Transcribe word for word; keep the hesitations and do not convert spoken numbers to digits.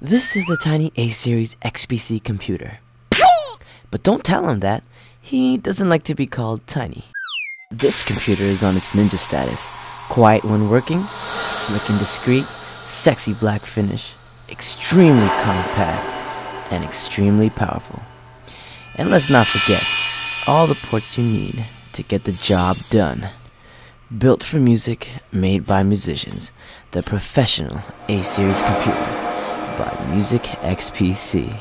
This is the tiny A-Series X P C computer. But don't tell him that. He doesn't like to be called tiny. This computer is on its ninja status. Quiet when working, slick and discreet, sexy black finish, extremely compact, and extremely powerful. And let's not forget all the ports you need to get the job done. Built for music, made by musicians, the professional A-Series computer by Music X P C.